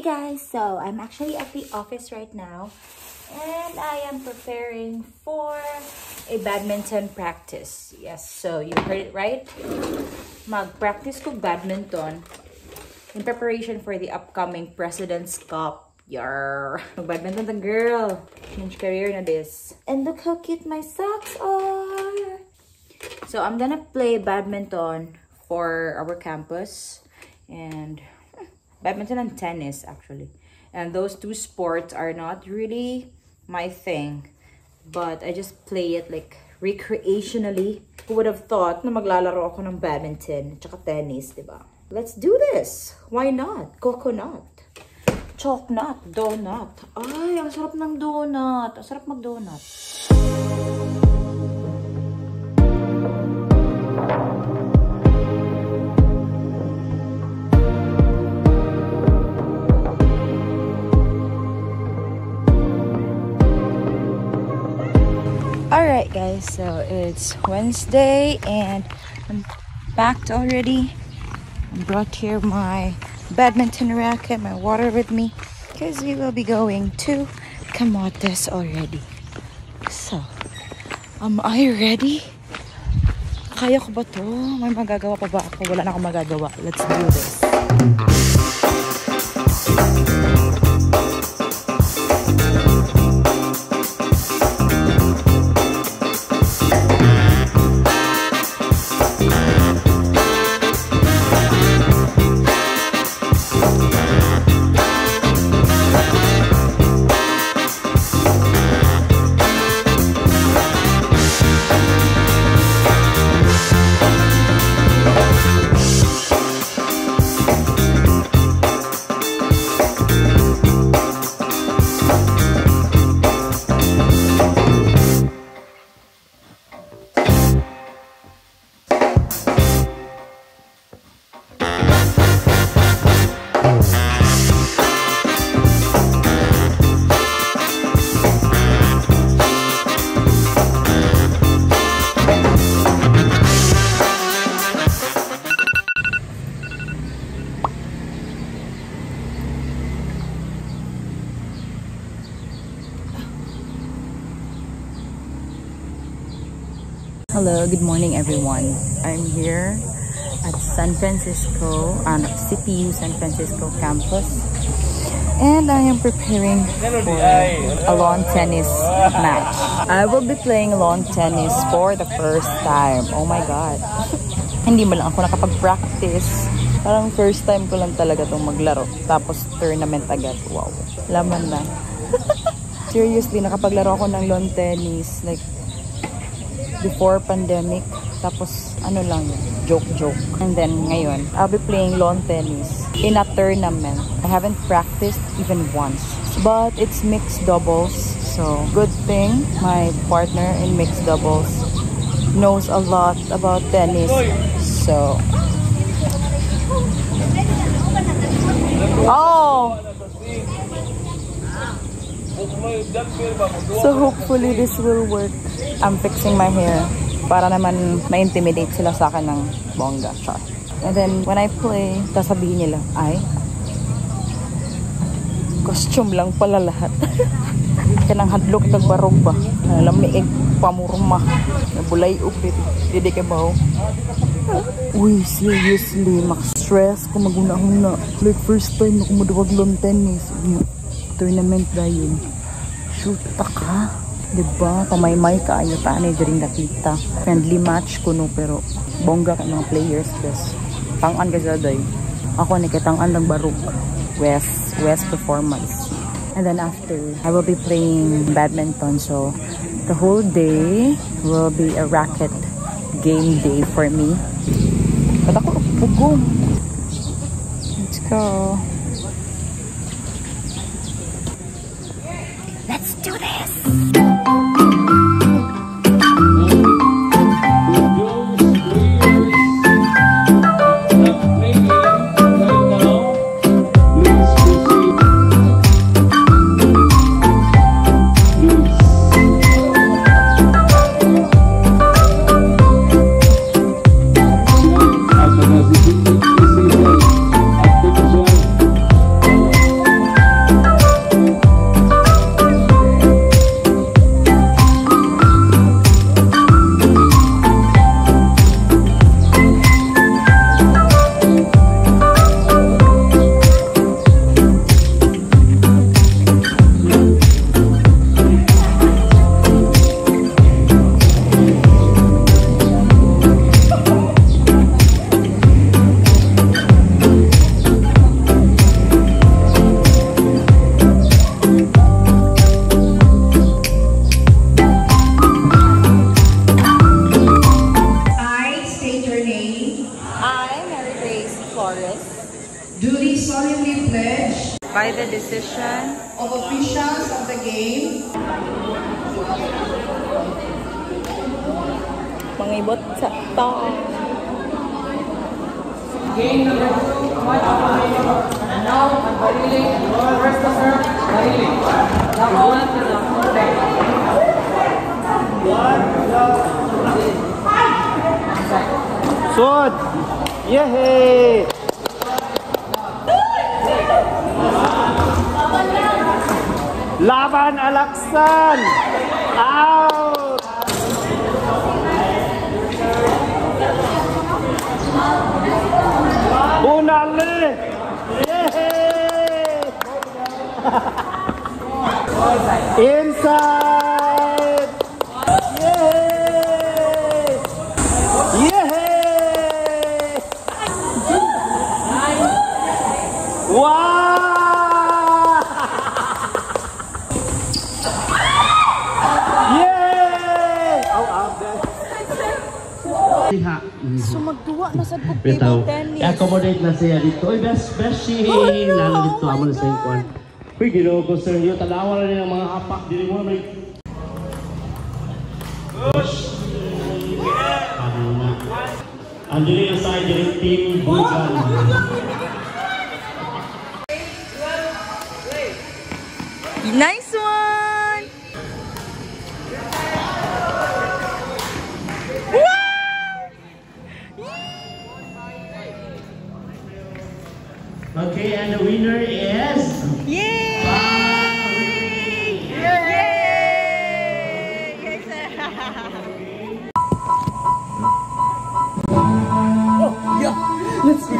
Hey guys, so I'm actually at the office right now and I am preparing for a badminton practice. Yes, so you heard it right. Mag-practice ko badminton in preparation for the upcoming President's Cup. Yar! Mag-badminton the girl. Change career na this. And look how cute my socks are. So I'm gonna play badminton for our campus and badminton and tennis, actually. And those two sports are not really my thing. But I just play it, like, recreationally. Who would have thought na maglalaro ako ng badminton tsaka tennis, diba? Let's do this! Why not? Coconut. Chocolate. Donut. Ay, ang sarap ng donut. Ang sarap mag-donut. Alright guys, so it's Wednesday and I'm packed already. I brought here my badminton racket, my water with me, because we will be going to Camotes already. So, am I ready? Kaya ko ba to? May magagawa pa ba ako? Wala na akong magagawa. Let's do this. Hello, good morning everyone. I'm here at San Francisco, on CTU San Francisco campus, and I am preparing for a lawn tennis match. I will be playing lawn tennis for the first time. Oh my god. Hindi mo lang ako nakapag-practice. Parang first time ko lang talaga itong maglaro. Tapos tournament agad. Wow. Laman na. Seriously, nakapaglaro ako ng lawn tennis. Like, before pandemic, tapos ano lang yun, joke. And then ngayon, I'll be playing lawn tennis in a tournament. I haven't practiced even once. But it's mixed doubles, so good thing my partner in mixed doubles knows a lot about tennis. So... Oh! So hopefully this will work. I'm fixing my hair para naman ma-intimidate sila sa akin ng bongga. Char. And then when I play, sasabihin nila, ay, costume lang pala lahat. Kanang hadlok tagbarog ba? Lamiig, pamurma, nabulay upit, didikibaw. Uy, seriously, mak-stress ko maguna-huna. Like first time ako madawag lawn tennis. Tournament dahil. Shoot, taka. Diba? Pamaymay ka, ayaw tanay during nakita. Friendly match ko no, pero bongga ka mga players. Yes. Tangan ka saday. Ako nakitangan lang barug. West performance. And then after, I will be playing badminton. So, the whole day will be a racket game day for me. But ako, pugong. Let's go. Let's do this! by the decision of officials of the game. Mangibot sa to. Game number 2, much favor. And now, ang Barili and all rest of her, Barili. The one to the contact. One, two, three. Sword! Yay! Laban Alaksan! Out! Bunali! Yay! Inside! Yay! Yay! Wow! So magduwa na sa pagpipong tennis. I-accommodate na siya dito. Uy, best si Nang dito. Amo na sa inkuan. Uy, ginoon ko sir. Yung talawa na rin ang mga apak. Dili mo na may... Push! Ang dili yung side yung team Bulgan. Nice one! Okay, and the winner is... Yay! Yay! Yay! Yay! Oh, yeah! Let's go!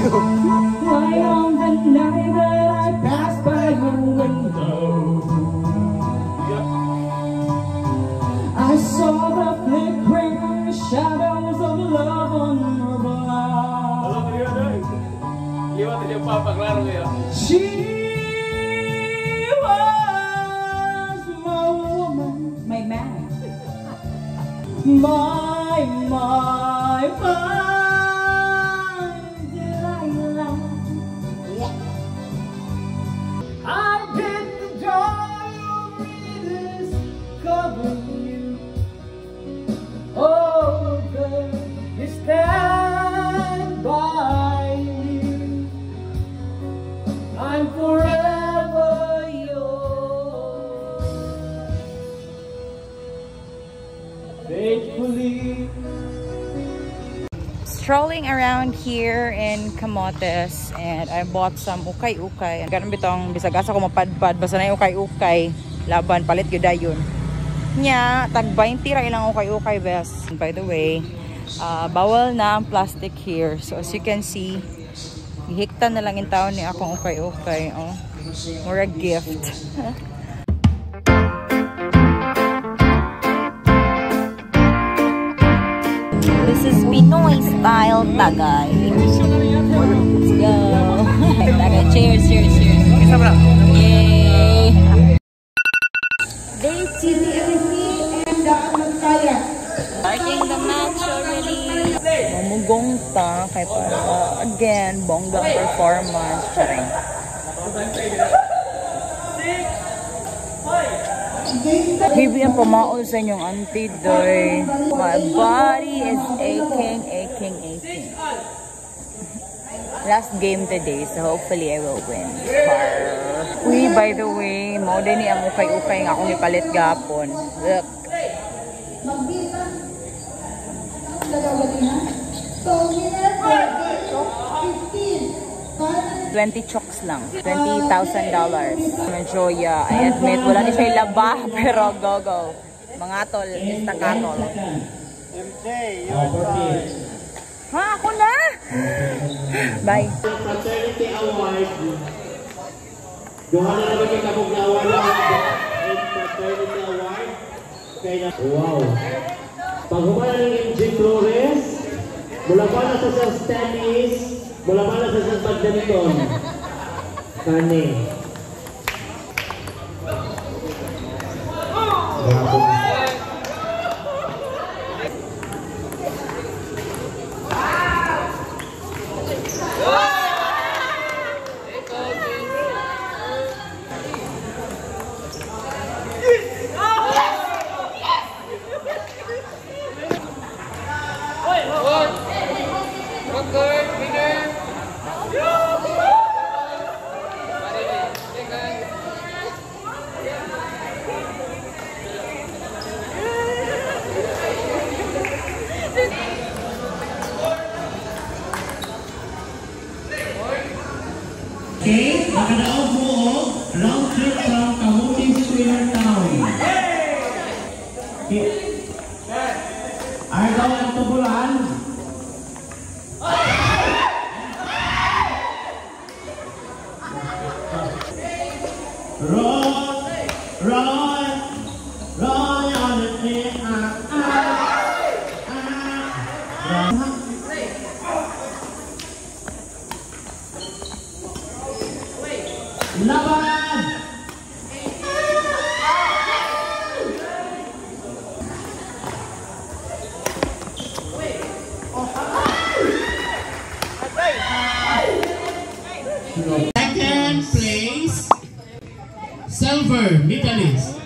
Fly on the night that I passed by your window. Yeah. I saw the flickering shadows of love on your blind. She was my woman, my man, my Delilah. I did the job to discover you. Oh, girl, you stand by. I'm forever yours, faithfully. Strolling around here in Camotes, and I bought some ukay-ukay. Ganun bitong bisagasa ko mapadpad, basta na yung ukay-ukay. Laban, palit yun dayon. Nya, tag-20 ra ilang ukay-ukay, best. By the way, bawal na ang plastic here. So as you can see, hikta na lang yung tao ni akong okay-okay. Oh. More a gift. This is Pinoy style tagay. Let's go. Tagay. Cheers, cheers, cheers. Yay! They see the and the starting the match already. Mamugong ta kay para again bongga performance. Charing. Maybe ang pamaol sa inyong auntie doy. My body is aching, aching, aching. Last game today, so hopefully I will win. Uy, by the way, mao din ni ang ukay-ukay nga akong ipalit gapon. Look. So, we have 15. 20 chocks lang. $20,000. Medyo, yeah, I admit, wala ni siya laba, pero go. Mga tol, istakatol. Ha, ako na! Bye. Fraternity Award. Doha na naman yung kabugnawan ng Fraternity Award. Wow. Paghuman ng Jim Flores, mula pa na sa tennis, mula pa na sa badminton. Kani. Roy on the plane. Laban! Second place, silver medalist.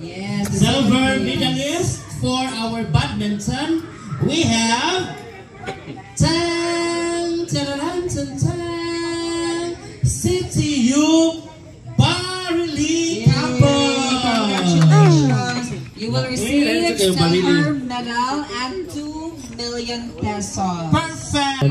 Yes, silver medalist for our badminton. We have CTU Barili Campus. Congratulations! You will receive silver medal and 2,000,000 pesos. Perfect.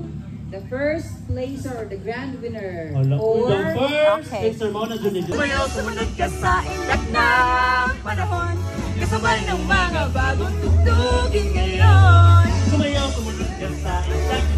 The first placer, the grand winner. Or the first placer muna dun dito. Kaya sumunod ka sa inaknang panahon, kasabay ng mga bagong tugtugin ngayon. Kaya sumunod ka sa inaknang